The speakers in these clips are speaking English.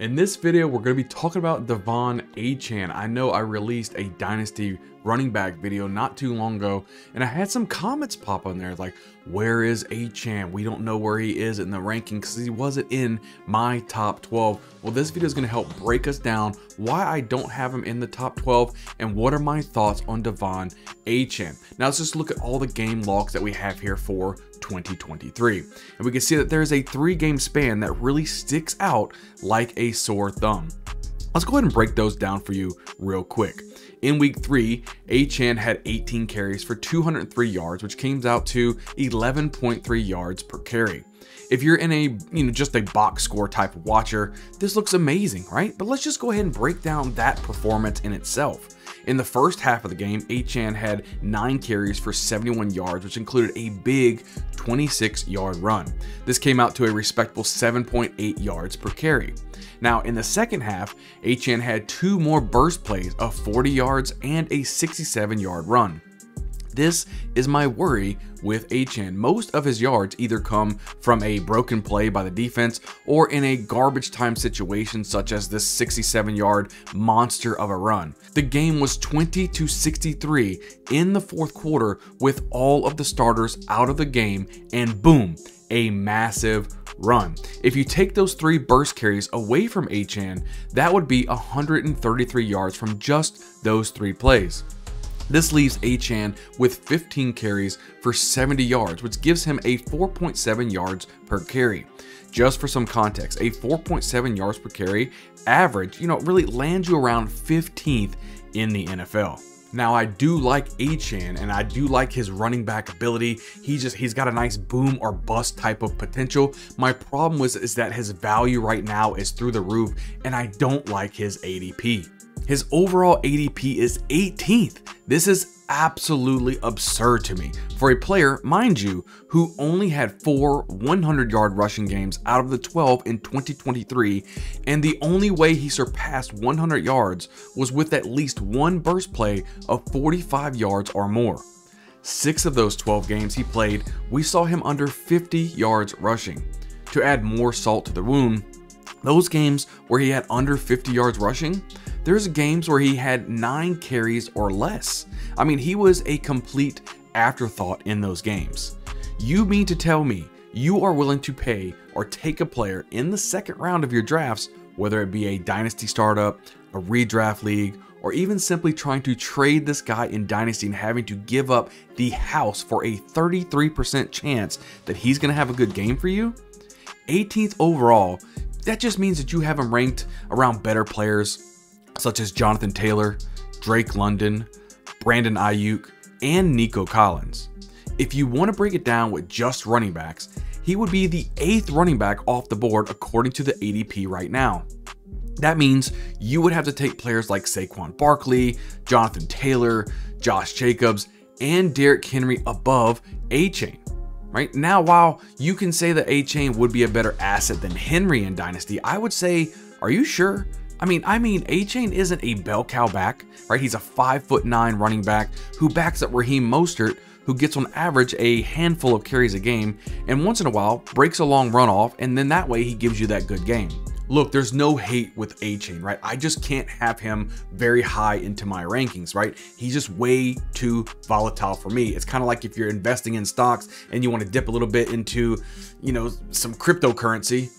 In this video, we're going to be talking about Devon Achane. I know I released a Dynasty running back video not too long ago, and I had some comments pop on there like, where is Achane? We don't know where he is in the ranking because he wasn't in my top 12. Well, this video is going to help break us down why I don't have him in the top 12 and what are my thoughts on Devon Achane. Now, let's just look at all the game logs that we have here for 2023. And we can see that there's a 3-game span that really sticks out like a sore thumb. Let's go ahead and break those down for you real quick. In week 3, Achane had 18 carries for 203 yards, which came out to 11.3 yards per carry. If you're in a, just a box score type watcher, this looks amazing, right? But let's just go ahead and break down that performance in itself. In the first half of the game, Achane had 9 carries for 71 yards, which included a big 26-yard run. This came out to a respectable 7.8 yards per carry. Now, in the second half, Achane had 2 more burst plays of 40 yards and a 67-yard run. This is my worry with Achane. Most of his yards either come from a broken play by the defense or in a garbage time situation such as this 67-yard monster of a run. The game was 20-63 in the fourth quarter with all of the starters out of the game, and boom, a massive run. If you take those 3 burst carries away from Achane, that would be 133 yards from just those 3 plays. This leaves Achane with 15 carries for 70 yards, which gives him a 4.7 yards per carry. Just for some context, a 4.7 yards per carry average, really lands you around 15th in the NFL. Now, I do like Achane, and I do like his running back ability. He's got a nice boom or bust type of potential. My problem is that his value right now is through the roof, and I don't like his ADP. His overall ADP is 18th. This is absolutely absurd to me. For a player, mind you, who only had 4 100-yard rushing games out of the 12 in 2023, and the only way he surpassed 100 yards was with at least 1 burst play of 45 yards or more. 6 of those 12 games he played, we saw him under 50 yards rushing. To add more salt to the wound, those games where he had under 50 yards rushing, there's games where he had 9 carries or less. I mean, he was a complete afterthought in those games. You mean to tell me you are willing to pay or take a player in the second round of your drafts, whether it be a dynasty startup, a redraft league, or even simply trying to trade this guy in dynasty and having to give up the house for a 33% chance that he's going to have a good game for you? 18th overall, that just means that you have him ranked around better players such as Jonathan Taylor, Drake London, Brandon Ayuk, and Nico Collins. If you want to break it down with just running backs, he would be the 8th running back off the board according to the ADP right now. That means you would have to take players like Saquon Barkley, Jonathan Taylor, Josh Jacobs, and Derek Henry above Achane. Right now, while you can say that Achane would be a better asset than Henry in Dynasty, I would say, are you sure? I mean, Achane isn't a bell cow back, right? He's a 5'9" running back who backs up Raheem Mostert, who gets on average a handful of carries a game, and once in a while breaks a long runoff, and then that way he gives you that good game. Look, there's no hate with Achane, right? I just can't have him very high into my rankings, right? He's just way too volatile for me. It's kind of like if you're investing in stocks and you want to dip a little bit into, some cryptocurrency.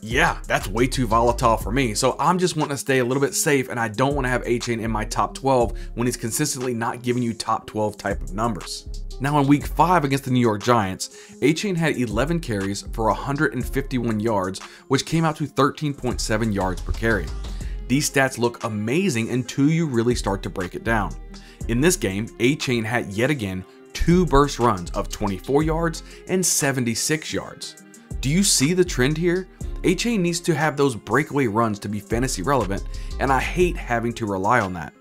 Yeah, that's way too volatile for me. So I'm just wanting to stay a little bit safe, and I don't want to have Achane in my top 12 when he's consistently not giving you top 12 type of numbers. Now in week 5 against the New York Giants, Achane had 11 carries for 151 yards, which came out to 13.7 yards per carry. These stats look amazing until you really start to break it down. In this game, Achane had yet again 2 burst runs of 24 yards and 76 yards. Do you see the trend here? Achane needs to have those breakaway runs to be fantasy relevant, and I hate having to rely on that.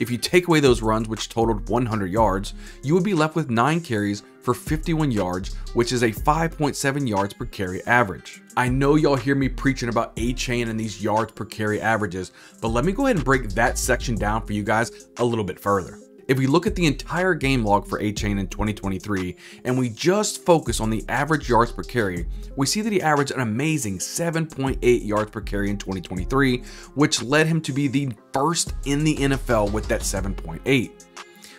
If you take away those runs, which totaled 100 yards, you would be left with 9 carries for 51 yards, which is a 5.7 yards per carry average. I know y'all hear me preaching about Achane and these yards per carry averages, but let me go ahead and break that section down for you guys a little bit further. If we look at the entire game log for Achane in 2023 and we just focus on the average yards per carry, we see that he averaged an amazing 7.8 yards per carry in 2023, which led him to be the first in the NFL with that 7.8.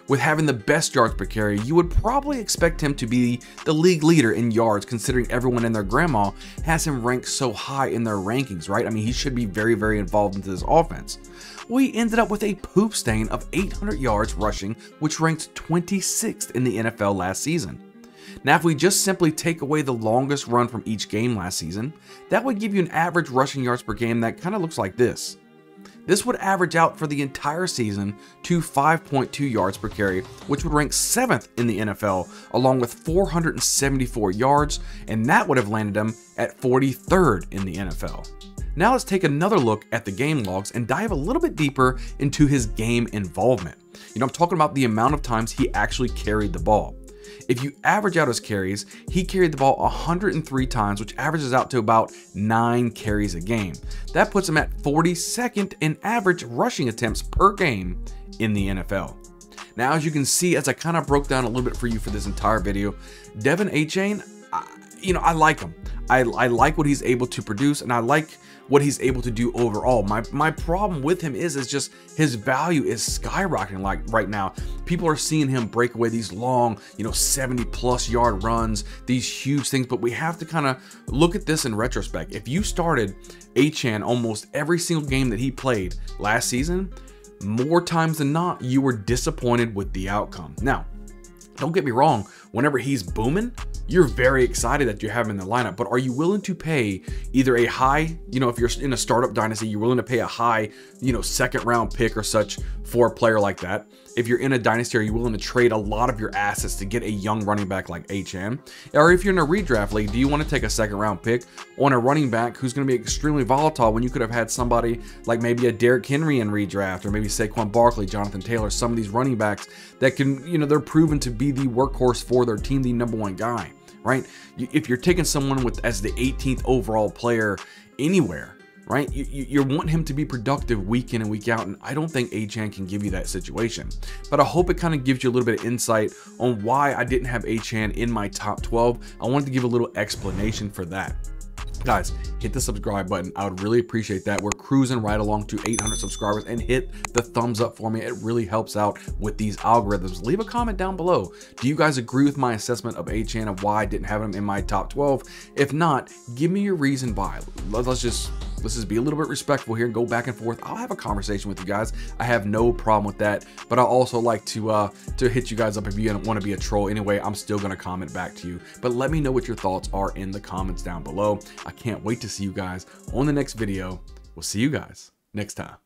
With having the best yards per carry, you would probably expect him to be the league leader in yards, considering everyone and their grandma has him ranked so high in their rankings, right? I mean, he should be very, very involved into this offense. Well, he ended up with a poop stain of 800 yards rushing, which ranked 26th in the NFL last season. Now, if we just simply take away the longest run from each game last season, that would give you an average rushing yards per game that kind of looks like this. This would average out for the entire season to 5.2 yards per carry, which would rank 7th in the NFL, along with 474 yards, and that would have landed him at 43rd in the NFL. Now let's take another look at the game logs and dive a little bit deeper into his game involvement. You know, I'm talking about the amount of times he actually carried the ball. If you average out his carries, he carried the ball 103 times, which averages out to about 9 carries a game. That puts him at 42nd in average rushing attempts per game in the NFL. Now, as you can see, as I kind of broke down a little bit for you for this entire video, Devon Achane, I like him. I like what he's able to produce, and I like what he's able to do overall. My problem with him is just his value is skyrocketing. Like right now, people are seeing him break away these long, 70+ yard runs, these huge things, but we have to kind of look at this in retrospect. If you started Achane almost every single game that he played last season, more times than not, you were disappointed with the outcome. Now, don't get me wrong, whenever he's booming, you're very excited that you have him in the lineup, but are you willing to pay either a high, if you're in a startup dynasty, you're willing to pay a high, second-round pick or such for a player like that? If you're in a dynasty, are you willing to trade a lot of your assets to get a young running back like Achane? Or if you're in a redraft league, do you want to take a second-round pick on a running back who's going to be extremely volatile when you could have had somebody like maybe a Derek Henry in redraft, or maybe Saquon Barkley, Jonathan Taylor, some of these running backs that can, they're proven to be the workhorse for their team, the #1 guy, right? If you're taking someone as the 18th overall player anywhere, right? You want him to be productive week in and week out, and I don't think Achane can give you that situation. But I hope it kind of gives you a little bit of insight on why I didn't have Achane in my top 12. I wanted to give a little explanation for that. Guys, hit the subscribe button. I would really appreciate that. We're cruising right along to 800 subscribers, and hit the thumbs up for me. It really helps out with these algorithms. Leave a comment down below. Do you guys agree with my assessment of Achane and why I didn't have him in my top 12? If not, give me your reason why. Let's just be a little bit respectful here and go back and forth. I'll have a conversation with you guys. I have no problem with that, but I also like to hit you guys up if you want to be a troll. Anyway, I'm still going to comment back to you, but let me know what your thoughts are in the comments down below. I can't wait to see you guys on the next video. We'll see you guys next time.